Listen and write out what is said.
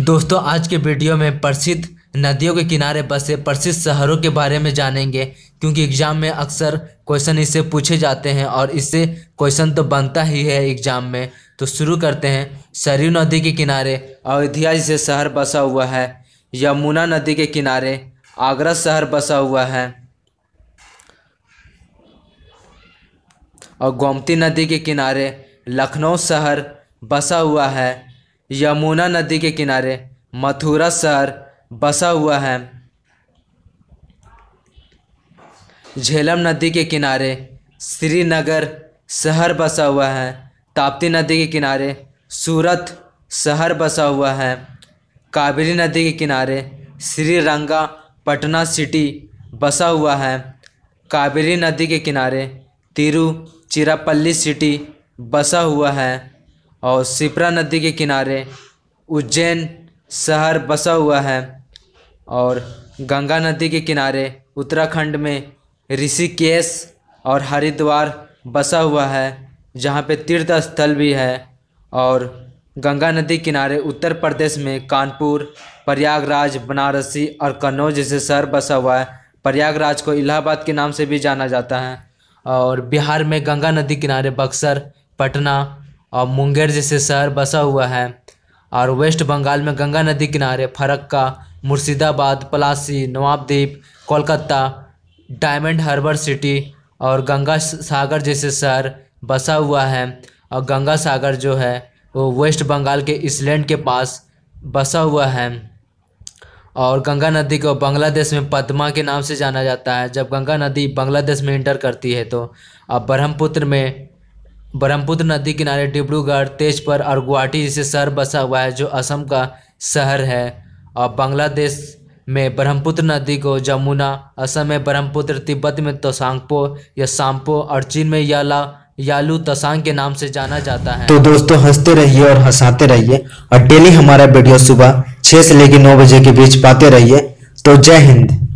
दोस्तों आज के वीडियो में प्रसिद्ध नदियों के किनारे बसे प्रसिद्ध शहरों के बारे में जानेंगे, क्योंकि एग्जाम में अक्सर क्वेश्चन इससे पूछे जाते हैं और इससे क्वेश्चन तो बनता ही है एग्जाम में। तो शुरू करते हैं। सरयू नदी के किनारे अयोध्या जिसे शहर बसा हुआ है। यमुना नदी के किनारे आगरा शहर बसा हुआ है। और गोमती नदी के किनारे लखनऊ शहर बसा हुआ है। यमुना नदी के किनारे मथुरा शहर बसा हुआ है। झेलम नदी के किनारे श्रीनगर शहर बसा हुआ है। ताप्ती नदी के किनारे सूरत शहर बसा हुआ है। कावेरी नदी के किनारे श्रीरंगा पटना सिटी बसा हुआ है। कावेरी नदी के किनारे तिरुचिरापल्ली सिटी बसा हुआ है। और शिप्रा नदी के किनारे उज्जैन शहर बसा हुआ है। और गंगा नदी के किनारे उत्तराखंड में ऋषिकेश और हरिद्वार बसा हुआ है, जहाँ पे तीर्थ स्थल भी है। और गंगा नदी किनारे उत्तर प्रदेश में कानपुर, प्रयागराज, बनारसी और कन्नौज जैसे शहर बसा हुआ है। प्रयागराज को इलाहाबाद के नाम से भी जाना जाता है। और बिहार में गंगा नदी किनारे बक्सर, पटना और मुंगेर जैसे शहर बसा हुआ है। और वेस्ट बंगाल में गंगा नदी किनारे Farakka, Murshidabad, Palasi, Nabadwip, Kolkata, diamond harbour city और गंगा सागर जैसे शहर बसा हुआ है। और गंगा सागर जो है वो वेस्ट बंगाल के इस्लैंड के पास बसा हुआ है। और गंगा नदी को बांग्लादेश में पद्मा के नाम से जाना जाता है। जब गंगा नदी बांग्लादेश में इंटर करती है तो अब ब्रह्मपुत्र में ब्रह्मपुत्र नदी किनारे डिब्रूगढ़, तेज पर अरगुआटी जैसे शहर बसा हुआ है, जो असम का शहर है। और बांग्लादेश में ब्रह्मपुत्र नदी को जमुना, असम में ब्रह्मपुत्र, तिब्बत में तसांगपो या शामपो और चीन में याला, यालू, तसांग के नाम से जाना जाता है। तो दोस्तों हंसते रहिए और हंसाते रहिए और डेली हमारा वीडियो सुबह 6 से लेकर 9 बजे के बीच पाते रहिए। तो जय हिंद।